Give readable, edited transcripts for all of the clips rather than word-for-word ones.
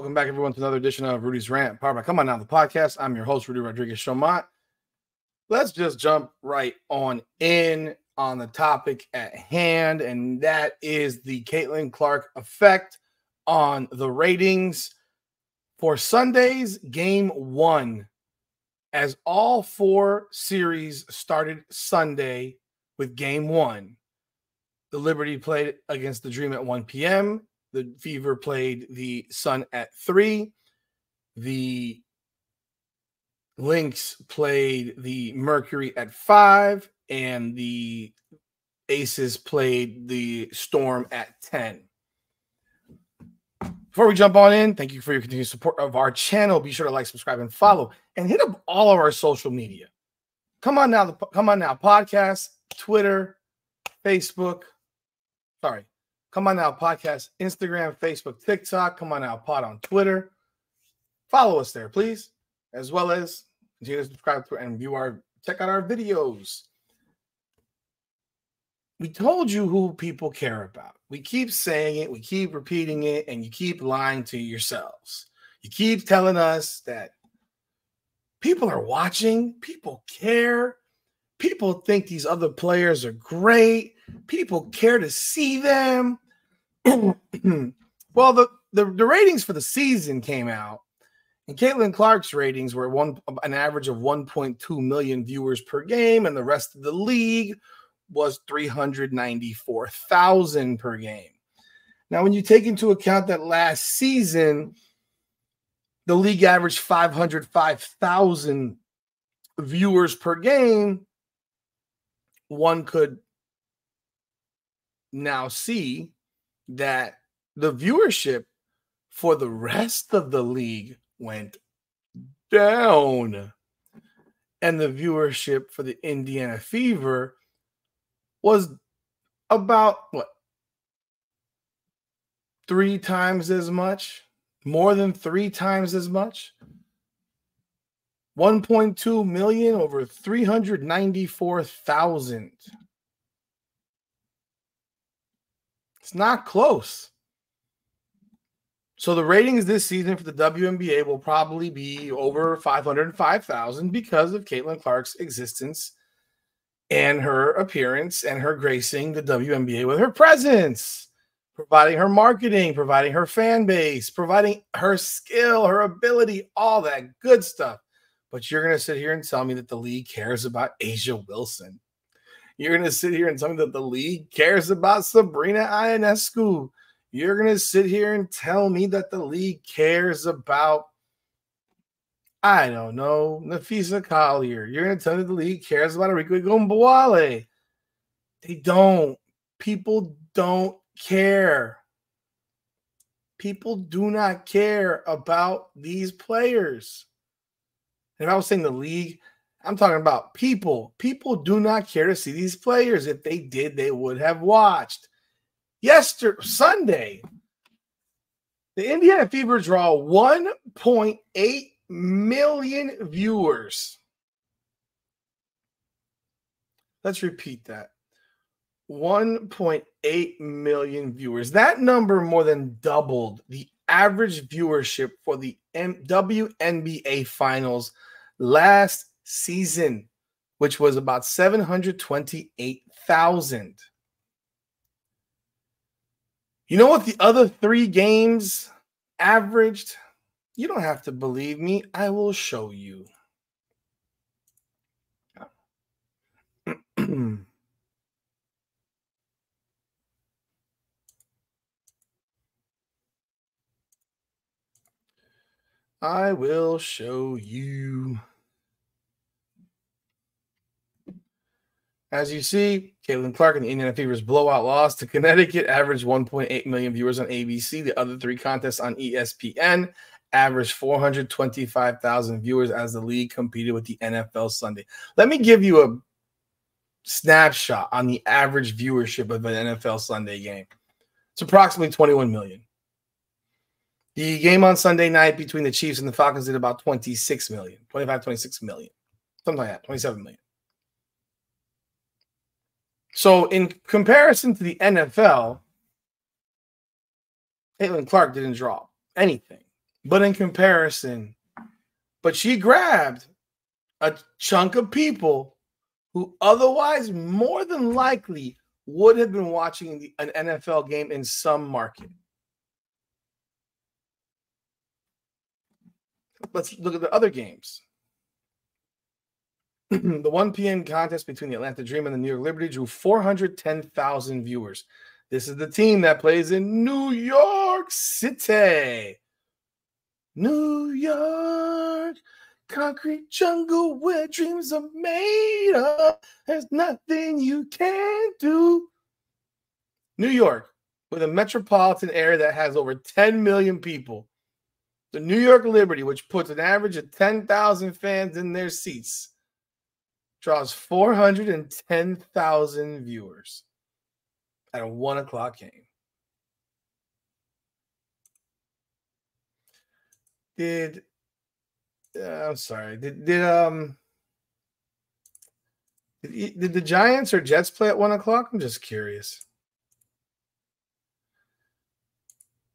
Welcome back, everyone, to another edition of Rudy's Rant, powered by Come On, Now! The Podcast. I'm your host, Rudy Rodriguez-Shomont. Let's just jump right on in on the topic at hand, and that is the Caitlin Clark effect on the ratings for Sunday's Game 1, as all four series started Sunday with Game 1. The Liberty played against the Dream at 1 p.m., the Fever played the Sun at 3. The Lynx played the Mercury at 5. And the Aces played the Storm at 10. Before we jump on in, thank you for your continued support of our channel. Be sure to like, subscribe, and follow. And hit up all of our social media. Come On Now, Come On Now Podcast, Twitter, Facebook. Sorry. Come On Now Podcast, Instagram, Facebook, TikTok. Come On Now Pod on Twitter. Follow us there, please. As well as continue to subscribe to and view our, check out our videos. We told you who people care about. We keep saying it. We keep repeating it. And you keep lying to yourselves. You keep telling us that people are watching. People care. People think these other players are great. People care to see them. Well, the ratings for the season came out, and Caitlin Clark's ratings were an average of 1.2 million viewers per game, and the rest of the league was 394,000 per game. Now, when you take into account that last season, the league averaged 505,000 viewers per game, one could now see that the viewership for the rest of the league went down, and the viewership for the Indiana Fever was about, what, 3 times as much, more than 3 times as much. 1.2 million over 394,000. It's not close. So the ratings this season for the WNBA will probably be over 505,000 because of Caitlin Clark's existence and her appearance and her gracing the WNBA with her presence, providing her marketing, providing her fan base, providing her skill, her ability, all that good stuff. But you're going to sit here and tell me that the league cares about A'ja Wilson. You're going to sit here and tell me that the league cares about Sabrina Ionescu. You're going to sit here and tell me that the league cares about, I don't know, Nafisa Collier. You're going to tell me the league cares about Arike Ogunbowale. They don't. People don't care. People do not care about these players. If I was saying the league, I'm talking about people. People do not care to see these players. If they did, they would have watched. Sunday, the Indiana Fever draw 1.8 million viewers. Let's repeat that. 1.8 million viewers. That number more than doubled the average viewership for the WNBA Finals last season, which was about 728,000. You know what the other 3 games averaged? You don't have to believe me. I will show you. I will show you. As you see, Caitlin Clark and the Indiana Fever's blowout loss to Connecticut averaged 1.8 million viewers on ABC. The other 3 contests on ESPN averaged 425,000 viewers as the league competed with the NFL Sunday. Let me give you a snapshot on the average viewership of an NFL Sunday game. It's approximately 21 million. The game on Sunday night between the Chiefs and the Falcons did about 26 million, 25, 26 million, something like that, 27 million. So in comparison to the NFL, Caitlin Clark didn't draw anything. but in comparison, but she grabbed a chunk of people who otherwise more than likely would have been watching an NFL game in some market. Let's look at the other games. The 1 p.m. contest between the Atlanta Dream and the New York Liberty drew 410,000 viewers. This is the team that plays in New York City. New York, concrete jungle where dreams are made of. There's nothing you can't do. New York, with a metropolitan area that has over 10 million people. The New York Liberty, which puts an average of 10,000 fans in their seats, draws 410,000 viewers at a 1 o'clock game. Did the Giants or Jets play at 1 o'clock? I'm just curious.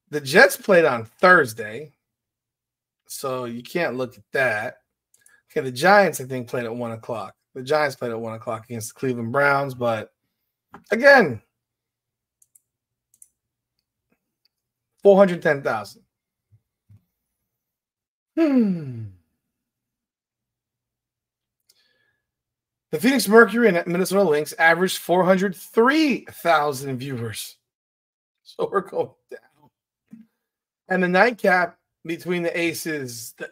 The Jets played on Thursday, so you can't look at that. Okay, the Giants, I think, played at 1 o'clock. The Giants played at 1 o'clock against the Cleveland Browns, but again, 410,000. The Phoenix Mercury and Minnesota Lynx averaged 403,000 viewers. So we're going down. And the nightcap between the MVP,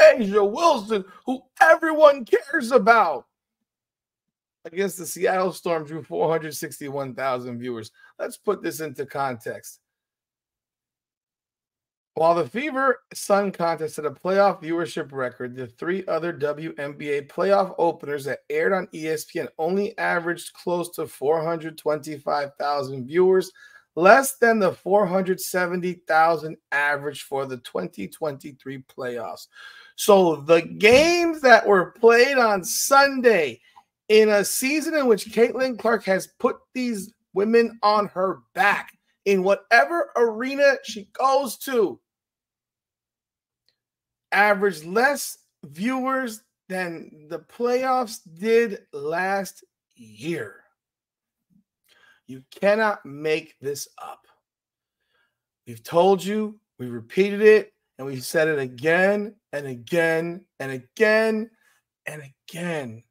A'ja Wilson, who everyone cares about, against the Seattle Storm drew 461,000 viewers. Let's put this into context. While the Fever Sun contest had a playoff viewership record, the three other WNBA playoff openers that aired on ESPN only averaged close to 425,000 viewers, less than the 470,000 average for the 2023 playoffs. So the games that were played on Sunday, in a season in which Caitlin Clark has put these women on her back in whatever arena she goes to, averaged less viewers than the playoffs did last year. You cannot make this up. We've told you, we repeated it, and we've said it again and again and again and again.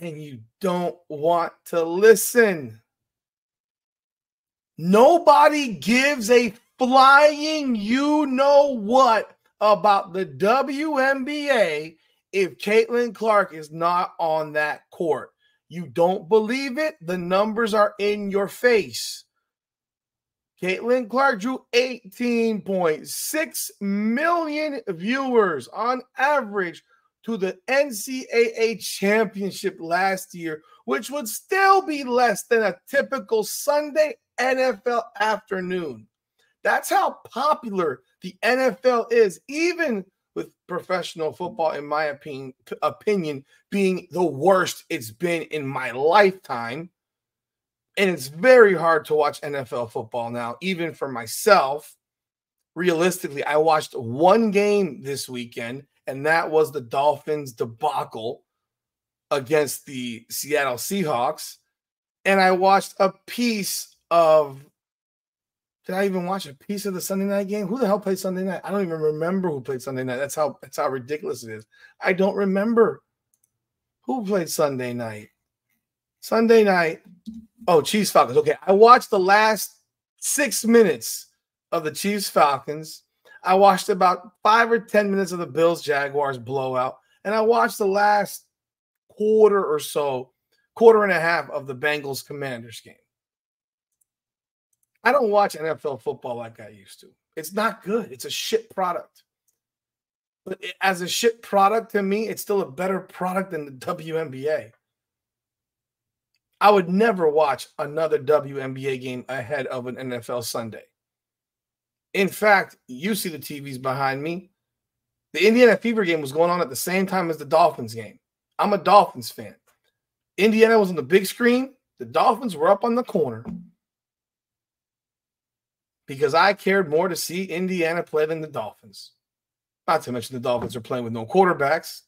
And you don't want to listen. Nobody gives a flying you-know-what about the WNBA if Caitlin Clark is not on that court. You don't believe it? The numbers are in your face. Caitlin Clark drew 18.6 million viewers on average to the NCAA championship last year, which would still be less than a typical Sunday NFL afternoon. That's how popular the NFL is, even with professional football, in my opinion, being the worst it's been in my lifetime. And it's very hard to watch NFL football now, even for myself. Realistically, I watched one game this weekend, and that was the Dolphins debacle against the Seattle Seahawks. And I watched a piece of, did I even watch a piece of the Sunday night game? Who the hell played Sunday night? I don't even remember who played Sunday night. That's how ridiculous it is. I don't remember who played Sunday night. Sunday night, oh, Chiefs Falcons. Okay, I watched the last 6 minutes of the Chiefs Falcons. I watched about 5 or 10 minutes of the Bills-Jaguars blowout, and I watched the last quarter or so, quarter and a half of the Bengals-Commanders game. I don't watch NFL football like I used to. It's not good. It's a shit product. But as a shit product to me, it's still a better product than the WNBA. I would never watch another WNBA game ahead of an NFL Sunday. In fact, you see the TVs behind me. The Indiana Fever game was going on at the same time as the Dolphins game. I'm a Dolphins fan. Indiana was on the big screen. The Dolphins were up on the corner. because I cared more to see Indiana play than the Dolphins. Not to mention the Dolphins are playing with no quarterbacks,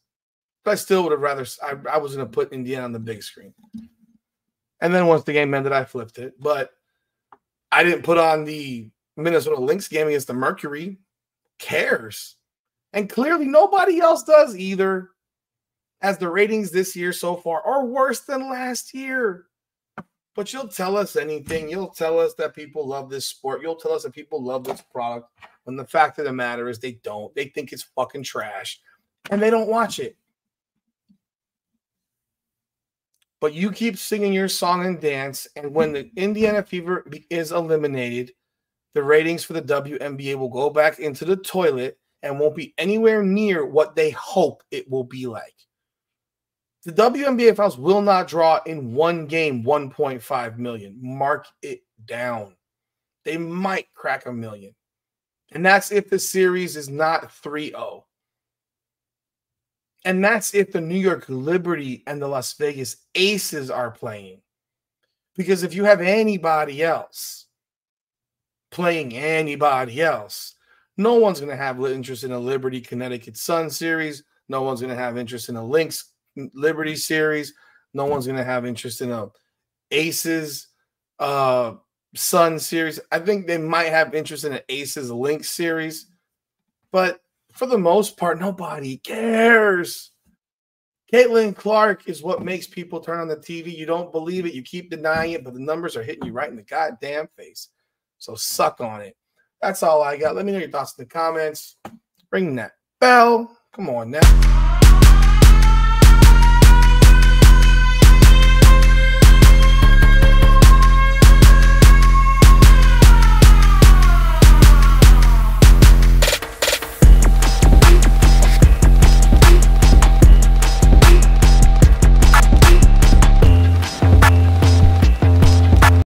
but I still would have rather I was going to put Indiana on the big screen. And then once the game ended, I flipped it. But I didn't put on the Minnesota Lynx game against the Mercury. Cares? And clearly nobody else does either, as the ratings this year so far are worse than last year. But you'll tell us anything. You'll tell us that people love this sport. You'll tell us that people love this product, when the fact of the matter is they don't. They think it's fucking trash, and they don't watch it. But you keep singing your song and dance, and when the Indiana Fever is eliminated, the ratings for the WNBA will go back into the toilet and won't be anywhere near what they hope it will be like. The WNBA files will not draw in one game 1.5 million. Mark it down. They might crack a million. And that's if the series is not 3-0. And that's if the New York Liberty and the Las Vegas Aces are playing. Because if you have anybody else playing anybody else, no one's going to have interest in a Liberty Connecticut Sun series. No one's going to have interest in a Lynx Liberty series. No one's going to have interest in a Aces Sun series. I think they might have interest in an Aces Lynx series, but for the most part, nobody cares. Caitlin Clark is what makes people turn on the TV. You don't believe it. You keep denying it, but the numbers are hitting you right in the goddamn face. So suck on it. That's all I got. Let me know your thoughts in the comments. Ring that bell. Come on now.